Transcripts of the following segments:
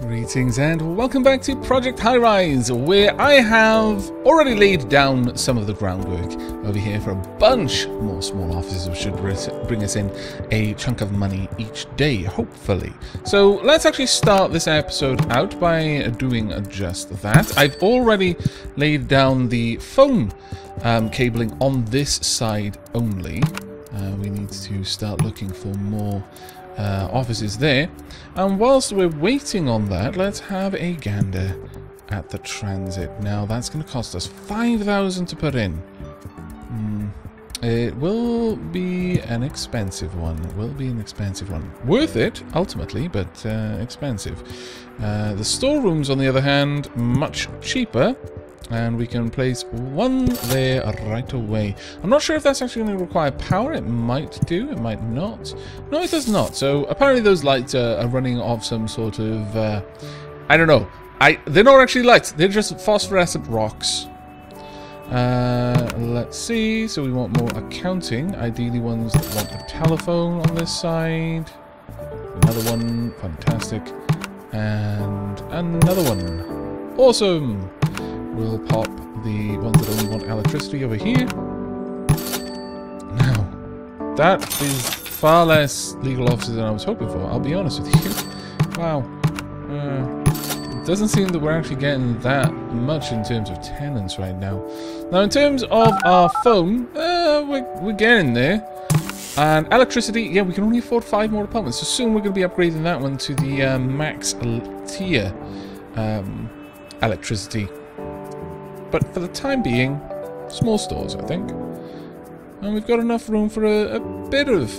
Greetings and welcome back to Project High Rise, where I have already laid down some of the groundwork over here for a bunch more small offices, which should bring us in a chunk of money each day, hopefully. So let's actually start this episode out by doing just that. I've already laid down the phone cabling on this side only. We need to start looking for more offices there, and whilst we're waiting on that, let's have a gander at the transit. Now that's going to cost us 5,000 to put in. It will be an expensive one. Worth it ultimately, but expensive. The storerooms, on the other hand, much cheaper. And we can place one there right away. I'm not sure if that's actually going to require power. It might do, it might not. No, it does not. So apparently those lights are running off some sort of... I don't know. They're not actually lights. They're just phosphorescent rocks. Let's see. So we want more accounting. Ideally ones that want a telephone on this side. Another one. Fantastic. And another one. Awesome. We'll pop the ones that only want electricity over here. Now, that is far less legal offices than I was hoping for, I'll be honest with you. Wow. It doesn't seem that we're actually getting that much in terms of tenants right now. Now, in terms of our phone, we're getting there. And electricity, yeah, we can only afford 5 more apartments. So soon we're going to be upgrading that one to the max tier electricity. But for the time being, small stores, I think. And we've got enough room for a bit of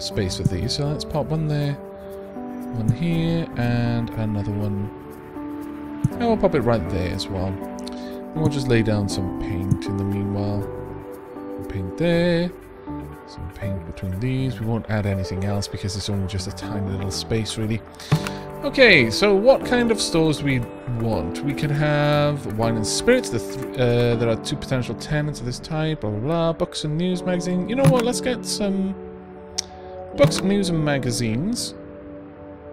space with these. So let's pop one there, one here, and another one. And we'll pop it right there as well. And we'll just lay down some paint in the meanwhile. Paint there. Some paint between these. We won't add anything else because it's only just a tiny little space, really. Okay, so what kind of stores do we want? We can have wine and spirits. There are 2 potential tenants of this type, blah, blah, blah. Books and news magazine. You know what? Let's get some books, news, and magazines.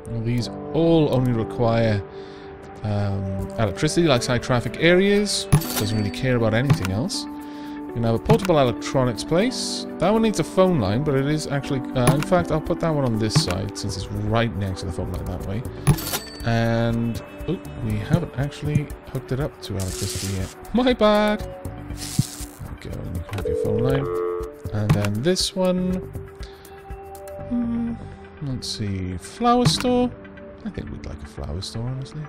Well, these all only require electricity, like high traffic areas. Doesn't really care about anything else. We can have a portable electronics place. That one needs a phone line, but it is actually... in fact, I'll put that one on this side, since it's right next to the phone line that way. And... oh, we haven't actually hooked it up to electricity yet. My bad! There we go, and you can have your phone line. And then this one... let's see... flower store? I think we'd like a flower store, honestly.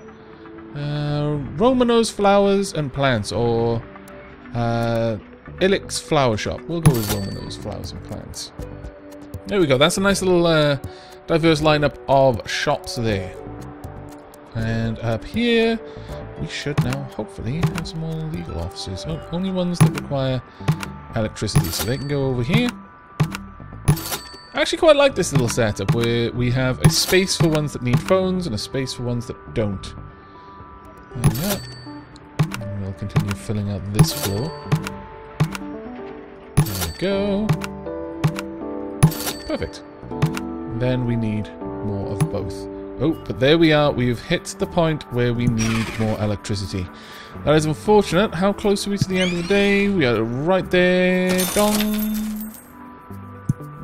Romano's Flowers and Plants, or... Elix Flower Shop. We'll go with Romano's Flowers and Plants. There we go. That's a nice little diverse lineup of shops there. And up here, we should now hopefully have some more legal offices. Oh, only ones that require electricity, so they can go over here. I actually quite like this little setup where we have a space for ones that need phones and a space for ones that don't. There we go. And we'll continue filling out this floor. Go. Perfect. Then we need more of both. Oh, but there we are. We've hit the point where we need more electricity. That is unfortunate. How close are we to the end of the day? We are right there. Dong.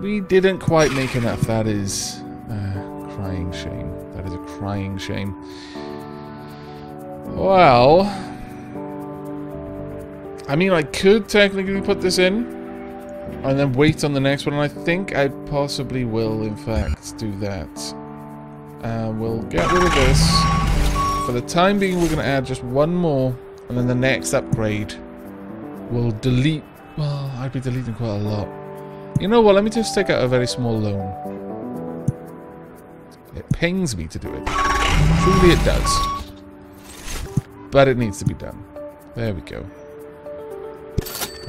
We didn't quite make enough. That is a crying shame. That is a crying shame. Well, I mean, I could technically put this in and then wait on the next one, and I think I possibly will, in fact, do that. We'll get rid of this. For the time being, we're going to add just one more, and then the next upgrade will delete... well, I'd be deleting quite a lot. You know what, let me just take out a very small loan. It pains me to do it. Truly it does. But it needs to be done. There we go.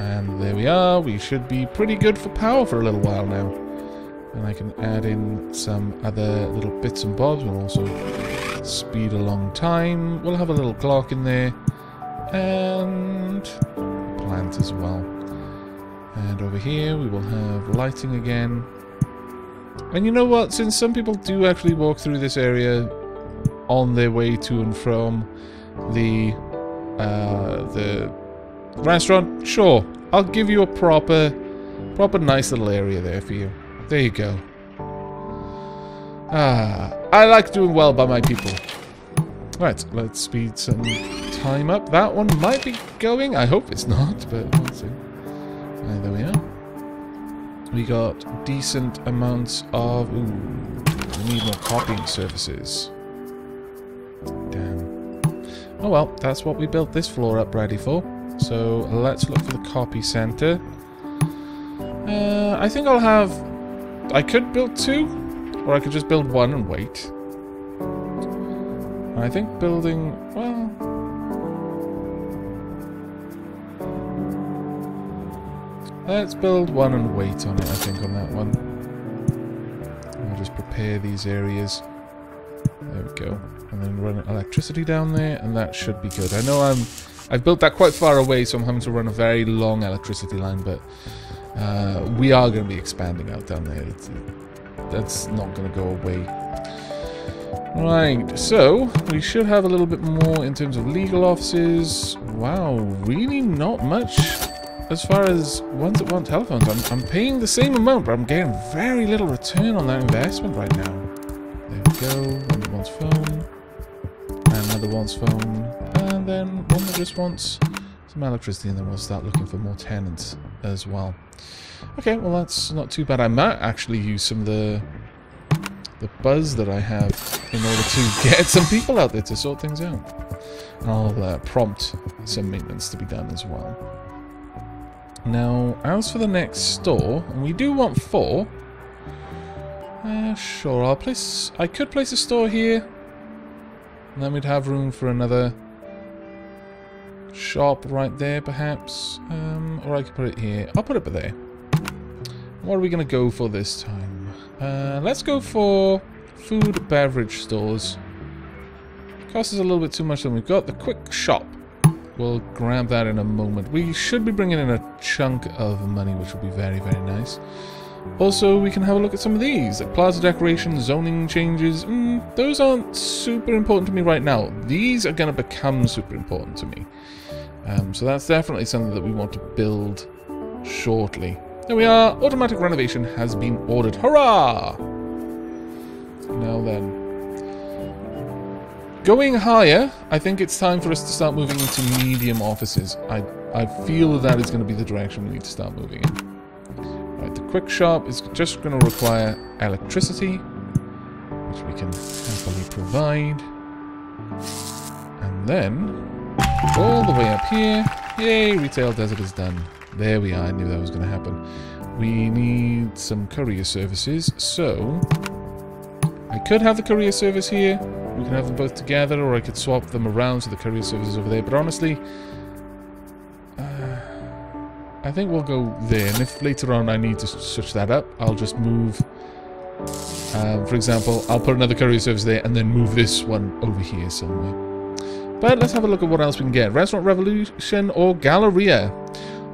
And there we are. We should be pretty good for power for a little while now. And I can add in some other little bits and bobs. We'll also speed along time. We'll have a little clock in there. And plant as well. And over here we will have lighting again. And you know what? Since some people do actually walk through this area on their way to and from the restaurant, sure, I'll give you a proper nice little area there for you. There you go. Ah, I like doing well by my people. Right, let's speed some time up. That one might be going. I hope it's not, but let's see. There we are. We got decent amounts of... Ooh, we need more copying services. Damn. Oh well, that's what we built this floor up ready for. So let's look for the copy center. I think I'll have... I could build two, or I could just build one and wait. I think building... well... let's build one and wait on it, I think, on that one. We'll just prepare these areas. There we go. And then run electricity down there, and that should be good. I know I've built that quite far away, so I'm having to run a very long electricity line, but we are going to be expanding out down there. That's not going to go away. Right, so we should have a little bit more in terms of legal offices. Wow, really not much as far as ones that want telephones. I'm paying the same amount, but I'm getting very little return on that investment right now. There we go, one that wants phone, and another wants phone, and then one that just wants some electricity, and then we'll start looking for more tenants as well. Okay, well that's not too bad. I might actually use some of the buzz that I have in order to get some people out there to sort things out. I'll prompt some maintenance to be done as well. Now, as for the next store, and we do want 4. Sure, I'll place... I could place a store here, and then we'd have room for another shop right there, perhaps. Or I could put it here. I'll put it there. What are we going to go for this time? Let's go for food beverage stores. Cost is a little bit too much than we've got. The quick shop, we'll grab that in a moment. We should be bringing in a chunk of money, which will be very, very nice. Also, we can have a look at some of these. Like plaza decoration, zoning changes. Those aren't super important to me right now. These are going to become super important to me. So that's definitely something that we want to build shortly. There we are. Automatic renovation has been ordered. Hurrah! Now then. Going higher, I think it's time for us to start moving into medium offices. I feel that is going to be the direction we need to start moving in. Right, the quick shop is just going to require electricity, which we can happily provide. And then, all the way up here, yay, retail desert is done. There we are, I knew that was going to happen. We need some courier services, so I could have the courier service here. We can have them both together, or I could swap them around so the courier service is over there. But honestly, I think we'll go there. And if later on I need to switch that up, I'll just move. For example, I'll put another courier service there and then move this one over here somewhere. But let's have a look at what else we can get. Restaurant Revolution or Galleria.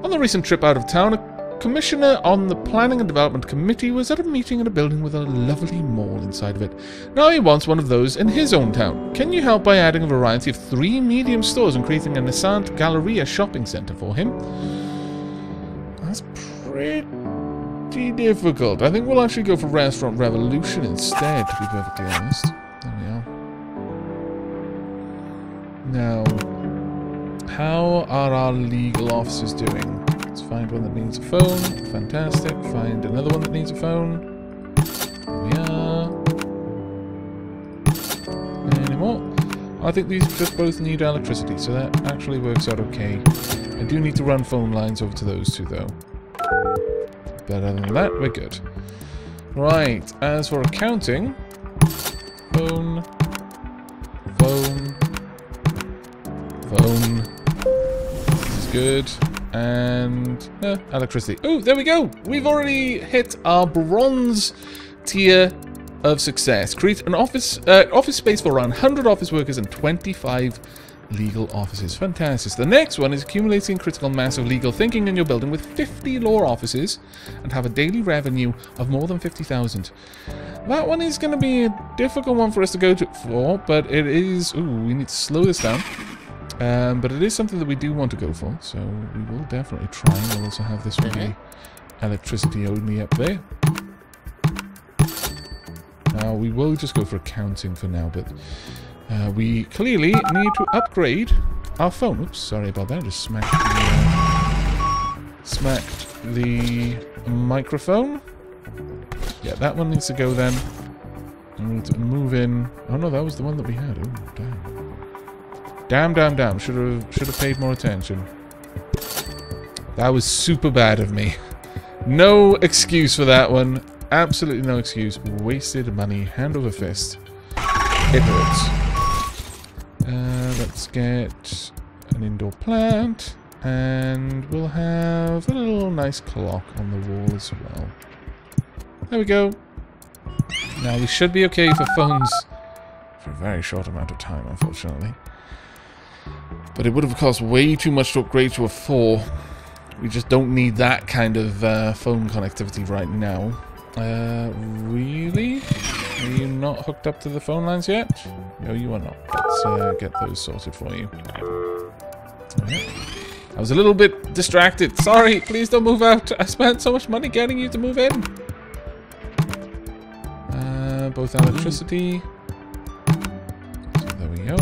On the recent trip out of town, a commissioner on the Planning and Development Committee was at a meeting in a building with a lovely mall inside of it. Now he wants one of those in his own town. Can you help by adding a variety of 3 medium stores and creating a Nassant Galleria shopping centre for him? That's pretty difficult. I think we'll actually go for Restaurant Revolution instead, to be perfectly honest. There we are. Now... how are our legal officers doing? Let's find one that needs a phone. Fantastic. Find another one that needs a phone. There we are. Any more? I think these just both need electricity, so that actually works out okay. I do need to run phone lines over to those two, though. But other than that, we're good. Right, as for accounting... phone... phone... phone... good. And electricity. Oh, there we go. We've already hit our bronze tier of success. Create an office space for around 100 office workers and 25 legal offices. Fantastic. The next one is accumulating critical mass of legal thinking in your building with 50 law offices and have a daily revenue of more than 50,000. That one is going to be a difficult one for us to go to for, but it is... Ooh, we need to slow this down. But it is something that we do want to go for, so we will definitely try. We'll also have this one be electricity only up there. Now, we will just go for accounting for now, but... we clearly need to upgrade our phone. Oops, sorry about that. I just smacked the microphone. Yeah, that one needs to go then. And we need to move in. Oh no, that was the one that we had. Oh, damn. Damn. Should have paid more attention. That was super bad of me. No excuse for that one. Absolutely no excuse. Wasted money, hand over fist. It hurts. Let's get an indoor plant, and we'll have a little nice clock on the wall as well. There we go. Now we should be okay for phones for a very short amount of time, unfortunately. But it would have cost way too much to upgrade to a 4. We just don't need that kind of phone connectivity right now. Really? Are you not hooked up to the phone lines yet? No, you are not. Let's get those sorted for you. Right. I was a little bit distracted. Sorry, please don't move out. I spent so much money getting you to move in. Both electricity. So there we go.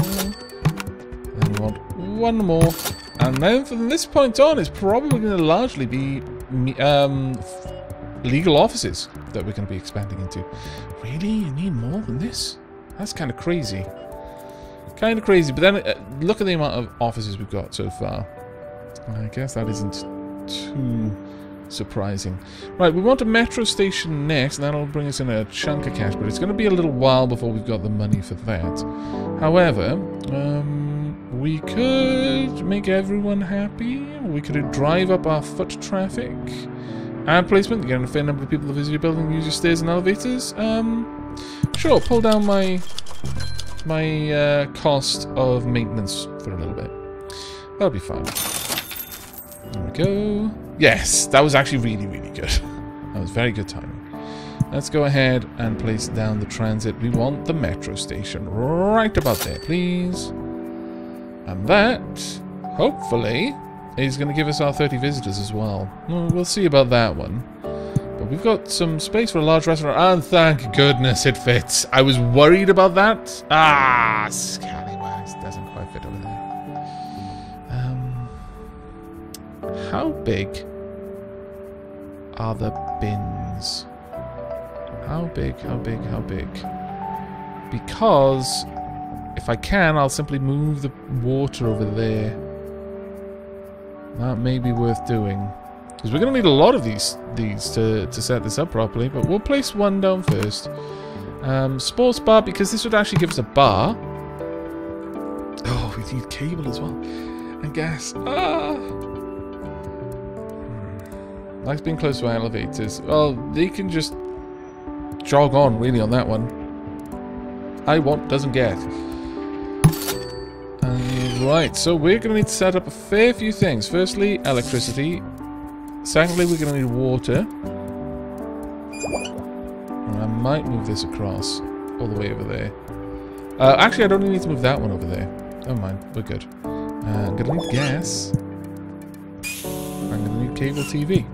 And we want one more. And then from this point on, it's probably going to largely be... legal offices that we're going to be expanding into. Really? You need more than this? That's kind of crazy. Kind of crazy, but then look at the amount of offices we've got so far. I guess that isn't too surprising. Right, we want a metro station next, and that'll bring us in a chunk of cash, but it's going to be a little while before we've got the money for that. However, we could make everyone happy. We could drive up our foot traffic. Ad placement, you're getting a fair number of people to visit your building, use your stairs and elevators. Sure, pull down my cost of maintenance for a little bit. That'll be fine. There we go. Yes, that was actually really, really good. That was very good timing. Let's go ahead and place down the transit. We want the metro station right about there, please. And that, hopefully... He's going to give us our 30 visitors as well. We'll see about that one. But we've got some space for a large restaurant. And thank goodness it fits. I was worried about that. Ah, Scallywags doesn't quite fit over there. How big are the bins? How big? Because if I can, I'll simply move the water over there. That may be worth doing. Because we're going to need a lot of these to set this up properly. But we'll place one down first. Sports bar, because this would actually give us a bar. Oh, we need cable as well. And gas. Ah! Likes being close to our elevators. Well, they can just jog on, really, on that one. I want, doesn't get. Right, so we're going to need to set up a fair few things. Firstly, electricity. Secondly, we're going to need water. And I might move this across all the way over there. Actually, I don't even need to move that one over there. Never mind, we're good. I'm going to need gas. I'm going to need cable TV.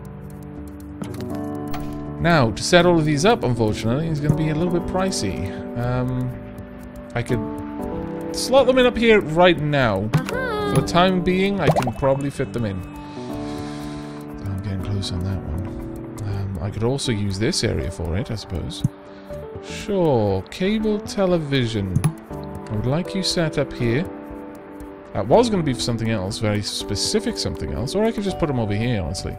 Now, to set all of these up, unfortunately, is going to be a little bit pricey. I could... slot them in up here right now. For the time being, I can probably fit them in. I'm getting close on that one. I could also use this area for it, I suppose. Sure, cable television. I would like you set up here. That was going to be for something else, very specific something else. Or I could just put them over here, honestly.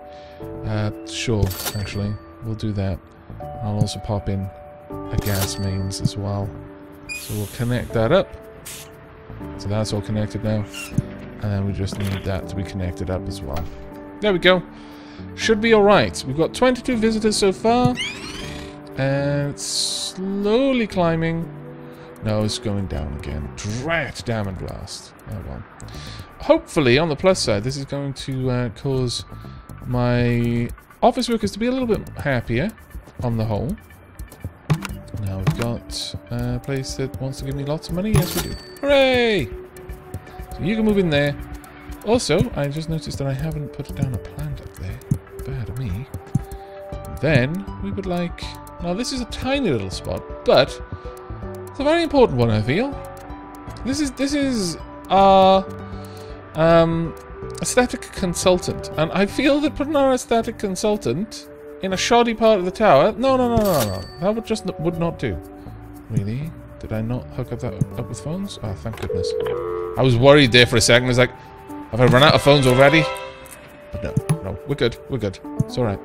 Sure, actually. We'll do that. I'll also pop in a gas mains as well. So we'll connect that up. So that's all connected now. And then we just need that to be connected up as well. There we go. Should be alright. We've got 22 visitors so far. And it's slowly climbing. No, it's going down again. Drat, damn and blast. Oh well. Hopefully, on the plus side, this is going to cause my office workers to be a little bit happier on the whole. Now we've got a place that wants to give me lots of money. Yes, we do. Hooray! So you can move in there. Also, I just noticed that I haven't put down a plant up there. Bad me. Then we would like... Now this is a tiny little spot, but it's a very important one, I feel. This is our aesthetic consultant, and I feel that putting our aesthetic consultant in a shoddy part of the tower... No. That would not do. Really? Did I not hook up that up with phones? Oh, thank goodness. I was worried there for a second. I was like, have I run out of phones already? But no. We're good. It's alright.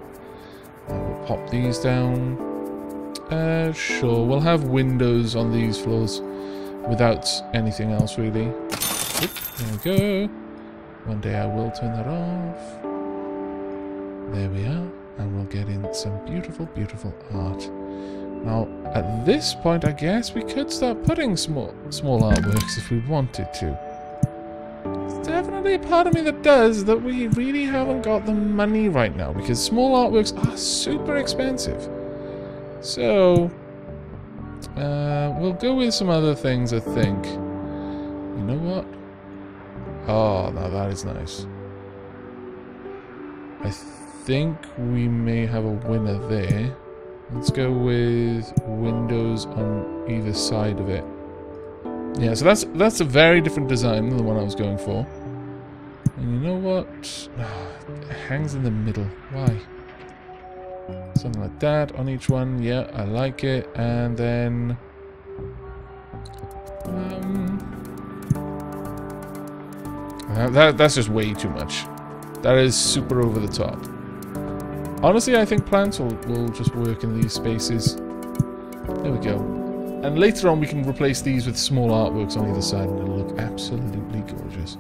We'll pop these down. Sure. We'll have windows on these floors without anything else, really. Oop, there we go. One day I will turn that off. There we are. And we'll get in some beautiful, beautiful art. Now, at this point, I guess we could start putting small artworks if we wanted to. There's definitely a part of me that does that we really haven't got the money right now, because small artworks are super expensive. So, we'll go with some other things, I think. You know what? Oh, now that is nice. I think we may have a winner there. Let's go with windows on either side of it. Yeah, so that's a very different design than the one I was going for. And you know what? Oh, it hangs in the middle. Why? Something like that on each one. Yeah, I like it. And then... That's just way too much. That is super over the top. Honestly, I think plants will just work in these spaces. There we go. And later on, we can replace these with small artworks on either side, and it'll look absolutely gorgeous.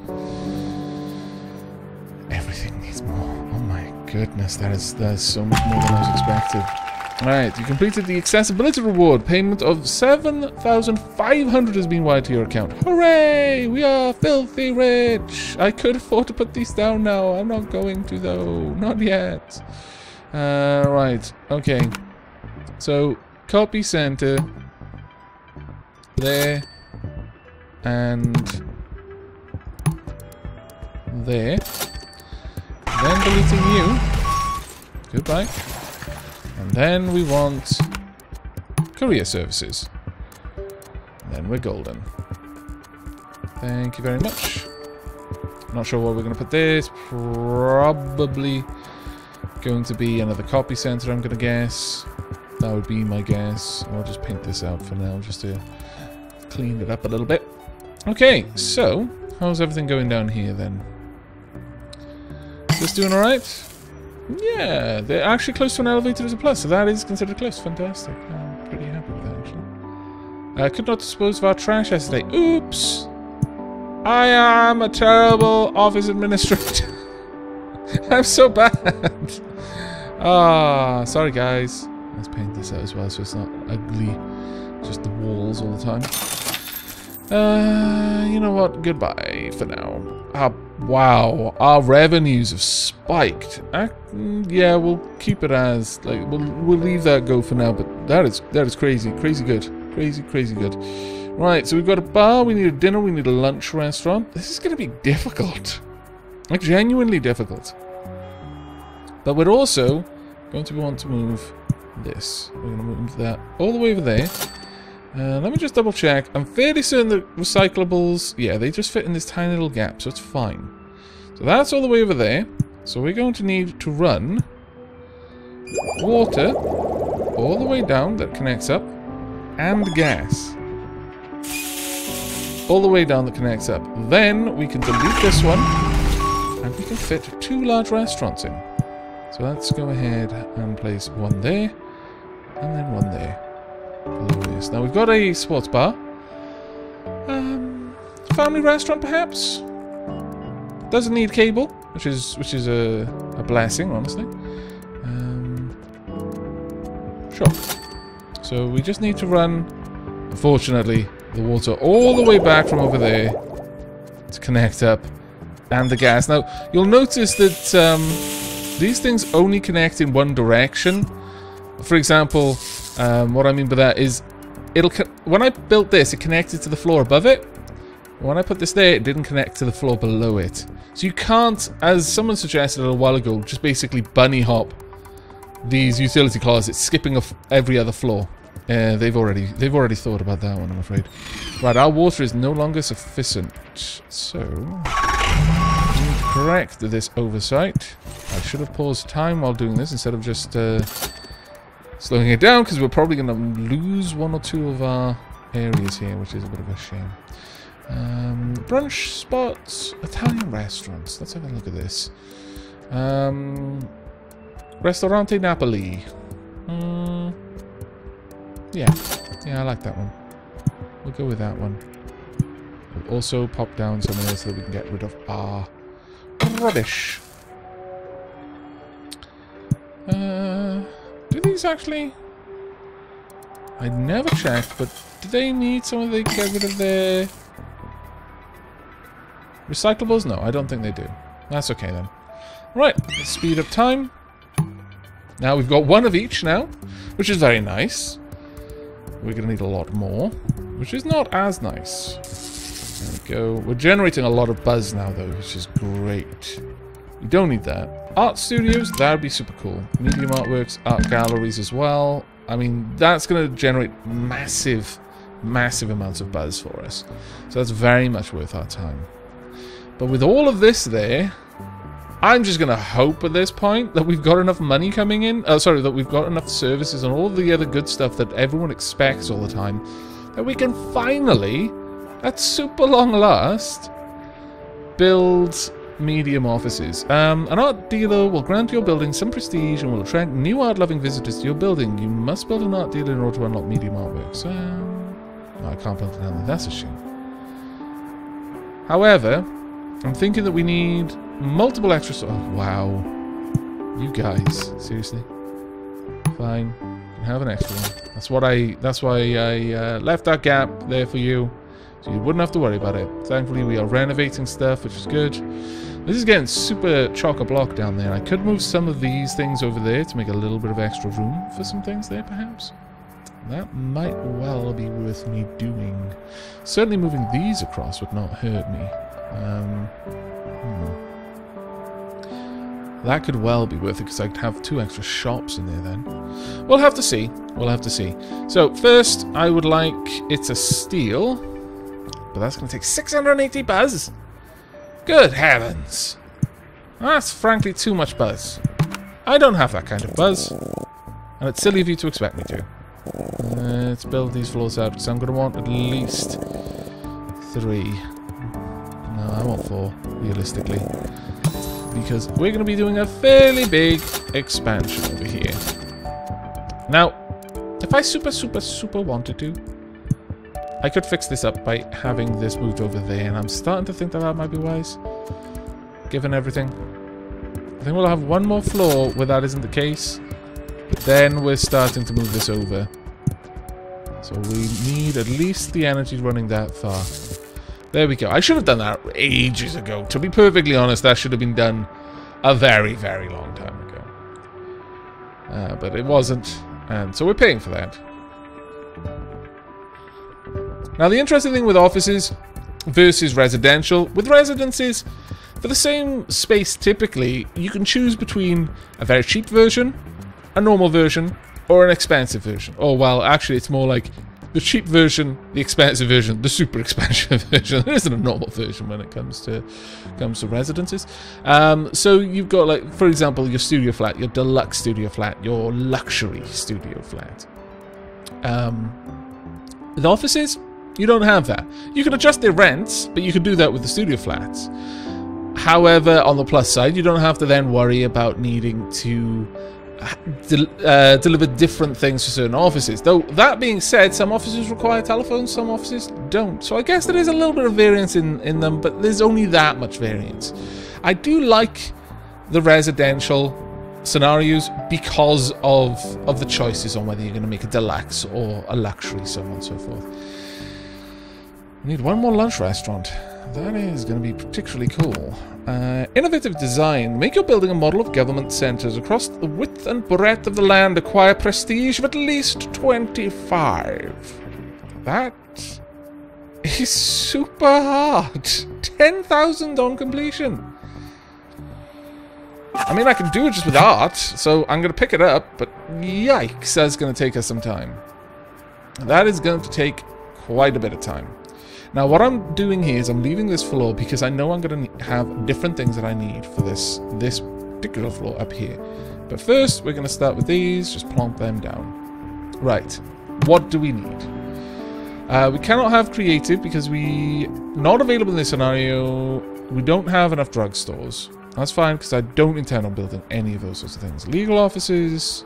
Everything needs more. Oh my goodness, that is so much more than I was expecting. Alright, you completed the accessibility reward. Payment of 7,500 has been wired to your account. Hooray! We are filthy rich! I could afford to put these down now. I'm not going to, though. Not yet. Right, okay. So, copy center. There. And... there. Then deleting you. Goodbye. And then we want... courier services. And then we're golden. Thank you very much. Not sure what we're going to put there. It's probably... going to be another copy center, I'm gonna guess. That would be my guess. I'll just paint this out for now just to clean it up a little bit. Okay, so how's everything going down here then? Is this doing alright? Yeah, they're actually close to an elevator as a plus, so that is considered close. Fantastic. I'm pretty happy with that actually. I could not dispose of our trash yesterday. Oops! I am a terrible office administrator. I'm so bad. Ah, sorry guys. Let's paint this out as well so it's not ugly. Just the walls all the time. You know what? Goodbye for now. Wow. Our revenues have spiked. Yeah, we'll keep it as like we'll leave that go for now, but that is crazy. Crazy good. Crazy good. Right, so we've got a bar, we need a dinner, we need a lunch restaurant. This is gonna be difficult. Like, genuinely difficult. But we're also going to want to move this. We're going to move that all the way over there. Let me just double check. I'm fairly certain that recyclables... yeah, they just fit in this tiny little gap, so it's fine. So that's all the way over there. So we're going to need to run water all the way down, that connects up, and gas. All the way down that connects up. Then we can delete this one. And we can fit 2 large restaurants in. So let's go ahead and place one there. And then one there. Now we've got a sports bar. Family restaurant perhaps? Doesn't need cable. Which is a blessing, honestly. Sure. So we just need to run... Unfortunately, the water all the way back from over there to connect up, and the gas. Now, you'll notice that these things only connect in one direction. For example, what I mean by that is, when I built this, it connected to the floor above it. When I put this there, it didn't connect to the floor below it. So you can't, as someone suggested a little while ago, just basically bunny hop these utility closets, skipping off every other floor. They've already thought about that one, I'm afraid. Right, our water is no longer sufficient, so I need to correct this oversight. I should have paused time while doing this instead of just slowing it down, because we're probably going to lose one or two of our areas here, which is a bit of a shame. Brunch spots, Italian restaurants. Let's have a look at this. Ristorante Napoli. Yeah, I like that one. We'll go with that one. We'll also pop down somewhere else so that we can get rid of our rubbish. Do these actually... I never checked, but do they need someone that get rid of their... recyclables? No, I don't think they do. That's okay then. Right, let's speed up time. Now we've got one of each now, which is very nice. We're going to need a lot more, which is not as nice. There we go. We're generating a lot of buzz now, though, which is great. You don't need that. Art studios, that would be super cool. Medium artworks, art galleries as well. I mean, that's going to generate massive, massive amounts of buzz for us. So that's very much worth our time. But with all of this there, I'm just going to hope at this point that we've got enough money coming in. Sorry, that we've got enough services and all the other good stuff that everyone expects all the time, that we can finally, at super long last, build medium offices. An art dealer will grant your building some prestige and will attract new art-loving visitors to your building. You must build an art dealer in order to unlock medium artworks. No, I can't build it now. That's a shame. However, I'm thinking that we need multiple extra... Oh, wow. You guys. Seriously? Fine. You can have an extra one. That's why I left that gap there for you, so you wouldn't have to worry about it. Thankfully, we are renovating stuff, which is good. This is getting super chock-a-block down there. I could move some of these things over there to make a little bit of extra room for some things there, perhaps. That might well be worth me doing. Certainly moving these across would not hurt me. That could well be worth it, because I'd have two extra shops in there then. We'll have to see. We'll have to see. So first, I would like it's a steal, but that's going to take 680 buzz. Good heavens. That's frankly too much buzz. I don't have that kind of buzz, and it's silly of you to expect me to. Let's build these floors up, because I'm going to want at least 3. No, I want 4, realistically, because we're going to be doing a fairly big expansion over here. Now, if I super wanted to, I could fix this up by having this moved over there, and I'm starting to think that that might be wise, given everything. I think we'll have one more floor where that isn't the case, but then we're starting to move this over. So we need at least the energy running that far. There we go. I should have done that ages ago. To be perfectly honest, that should have been done a very, very long time ago. But it wasn't, and so we're paying for that. Now, the interesting thing with offices versus residential, with residences, for the same space typically, you can choose between a very cheap version, a normal version, or an expensive version. Oh, well, actually, it's more like... the cheap version, the expensive version, the super expensive version. There isn't a normal version when it comes to residences. So you've got, like, for example, your studio flat, your deluxe studio flat, your luxury studio flat. With offices, you don't have that. You can adjust their rents, but you can do that with the studio flats. However, on the plus side, you don't have to then worry about needing to... deliver different things for certain offices. Though, that being said, some offices require telephones, some offices don't. So I guess there is a little bit of variance in them, but there's only that much variance. I do like the residential scenarios because of the choices on whether you're going to make a deluxe or a luxury, so on and so forth. I need one more lunch restaurant. That is going to be particularly cool. Innovative design. Make your building a model of government centres across the width and breadth of the land. Acquire prestige of at least 25. That is super hard. 10,000 on completion. I mean, I can do it just with art, so I'm going to pick it up, but yikes, that's going to take us some time. That is going to take quite a bit of time. Now, what I'm doing here is I'm leaving this floor because I know I'm going to have different things that I need for this particular floor up here. But first, we're going to start with these, just plonk them down. Right, what do we need? We cannot have creative because we're not available in this scenario. We don't have enough drugstores. That's fine, because I don't intend on building any of those sorts of things. Legal offices,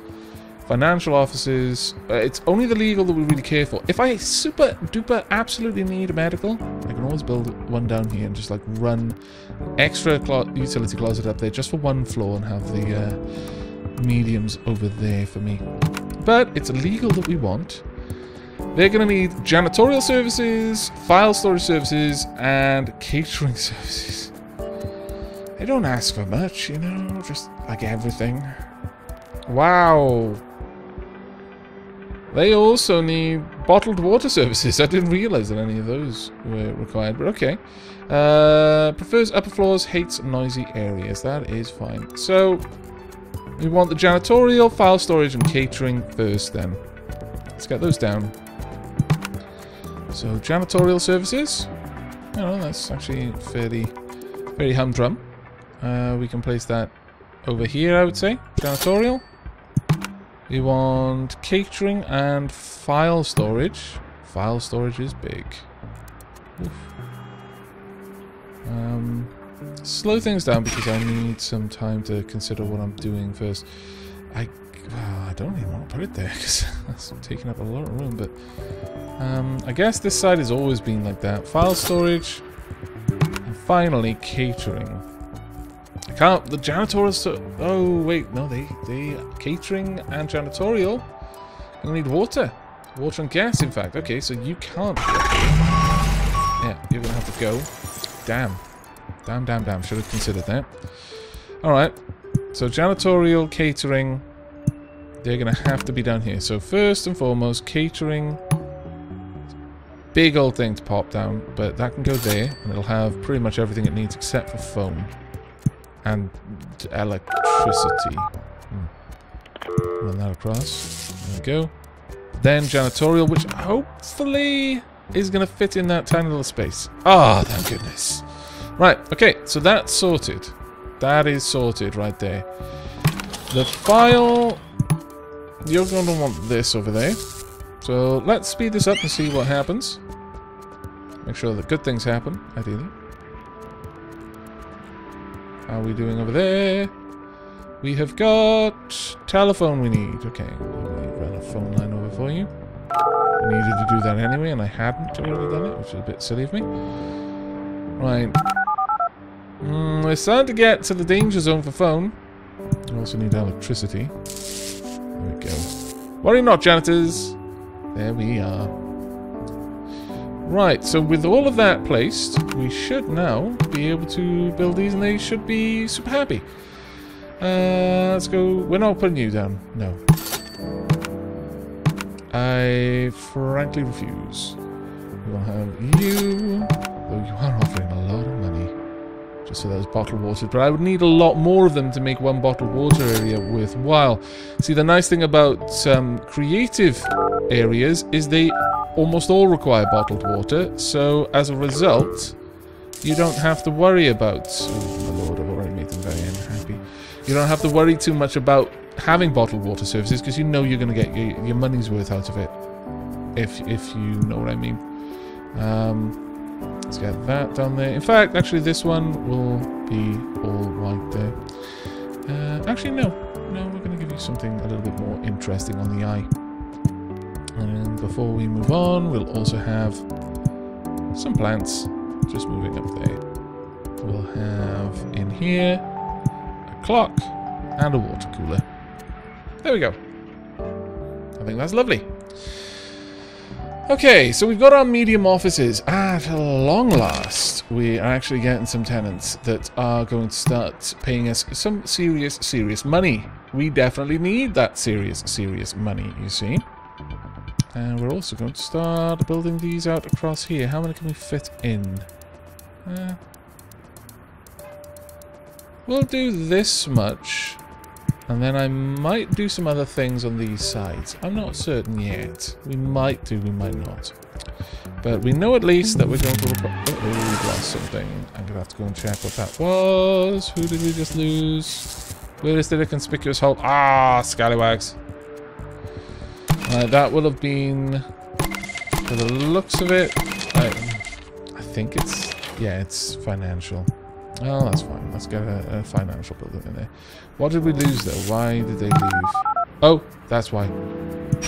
financial offices. It's only the legal that we really care for. If I super duper absolutely need a medical, I can always build one down here and just like run an extra utility closet up there just for one floor and have the mediums over there for me. But it's legal that we want. They're going to need janitorial services, file storage services, and catering services. They don't ask for much, you know, just like everything. Wow. They also need bottled water services. I didn't realize that any of those were required, but okay. Prefers upper floors, hates noisy areas. That is fine. So, we want the janitorial, file storage, and catering first then. Let's get those down. So, janitorial services. Oh, that's actually fairly humdrum. We can place that over here, I would say. Janitorial. We want catering and file storage. File storage is big. Oof. Slow things down because I need some time to consider what I'm doing first. Well, I don't even want to put it there because that's taking up a lot of room, but I guess this side has always been like that. File storage. And finally, catering. I can't... The janitorial... Oh, wait. No, they catering and janitorial. You'll need water. Water and gas, in fact. Okay, so you can't... Yeah, you're going to have to go. Damn. Damn, damn, damn. Should have considered that. All right. So, janitorial, catering... They're going to have to be down here. So, first and foremost, catering... Big old thing to pop down, but that can go there, and it'll have pretty much everything it needs except for foam. And electricity. Run that across. There we go. Then janitorial, which hopefully is going to fit in that tiny little space. Ah, oh, thank goodness. Right, okay, so that's sorted. That is sorted right there. The file... You're going to want this over there. So let's speed this up and see what happens. Make sure that good things happen, ideally. How are we doing over there? We have got telephone we need. Okay, let me run a phone line over for you. I needed to do that anyway, and I hadn't already done it, which is a bit silly of me. Right. We're starting to get to the danger zone for phone. We also need electricity. There we go. Worry not, janitors. There we are. Right, so with all of that placed, we should now be able to build these, and they should be super happy. Let's go. We're not putting you down. No. I frankly refuse. We will have you, though you are offering a lot of money just for those bottled waters, but I would need a lot more of them to make one bottled water area worthwhile. See, the nice thing about creative areas is they almost all require bottled water, so as a result, you don't have to worry about... Oh, my lord, I've already made them very unhappy. You don't have to worry too much about having bottled water services, because you know you're going to get your money's worth out of it, if you know what I mean. Let's get that down there. In fact, actually, this one will be all right there. Actually, no, we're going to give you something a little bit more interesting on the eye. And before we move on, we'll also have some plants just moving up there. We'll have in here a clock and a water cooler. There we go. I think that's lovely. Okay, so we've got our medium offices. At long last, we are actually getting some tenants that are going to start paying us some serious, serious money. We definitely need that serious, serious money, you see. And we're also going to start building these out across here. How many can we fit in? We'll do this much. And then I might do some other things on these sides. I'm not certain yet. We might do, we might not. But we know at least that we're going to... Oh, we've lost something. I'm going to have to go and check what that was. Who did we just lose? Where is the conspicuous hole? Ah, Scallywags. That will have been... For the looks of it... I think it's... Yeah, it's financial. Oh, that's fine. Let's get a financial building in there. What did we lose, though? Why did they leave? Oh, that's why.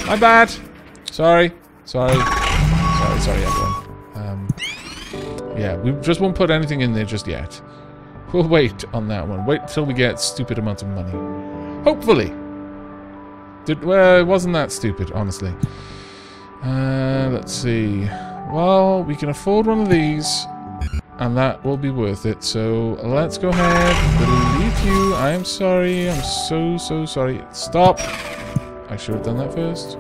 My bad! Sorry. Sorry. Sorry, sorry, everyone. Yeah, we just won't put anything in there just yet. We'll wait on that one. Wait till we get stupid amounts of money. Hopefully! Well, it wasn't that stupid, honestly. Let's see. Well, we can afford one of these. And that will be worth it. So let's go ahead. Delete you. I am sorry. I'm so, so sorry. Stop. I should have done that first.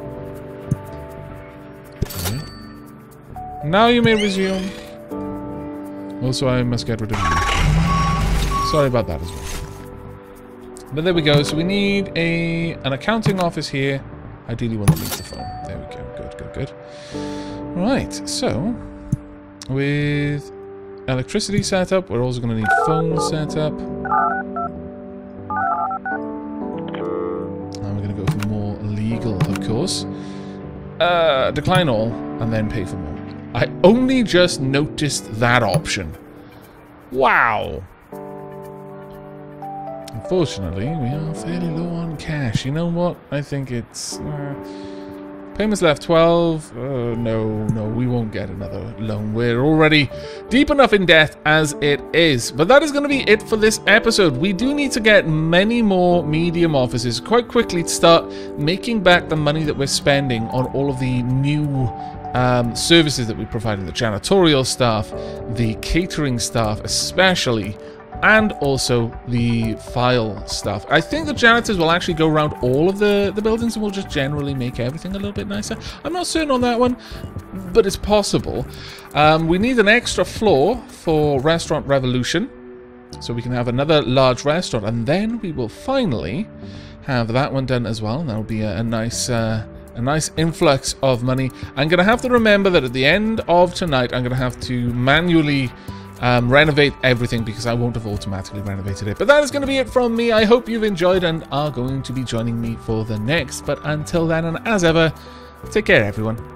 Okay. Now you may resume. Also, I must get rid of you. Sorry about that as well. But there we go. So we need an accounting office here. Ideally one that needs the phone. There we go. Good, good, good. Right. So with... electricity set up. We're also going to need phone set up. And we're going to go for more legal, of course. Decline all and then pay for more. I only just noticed that option. Wow. Unfortunately, we are fairly low on cash. You know what? I think it's... payments left 12. No, we won't get another loan. We're already deep enough in debt as it is. But that is going to be it for this episode. We do need to get many more medium offices quite quickly to start making back the money that we're spending on all of the new services that we provide in the janitorial staff, the catering staff especially, and also the file stuff. I think the janitors will actually go around all of the buildings and we'll just generally make everything a little bit nicer. I'm not certain on that one, but it's possible. We need an extra floor for Restaurant Revolution, so we can have another large restaurant. And then we will finally have that one done as well. And that'll be a nice influx of money. I'm going to have to remember that at the end of tonight, I'm going to have to manually... renovate everything because I won't have automatically renovated it. But that is going to be it from me. I hope you've enjoyed and are going to be joining me for the next. But until then, and as ever, take care, everyone.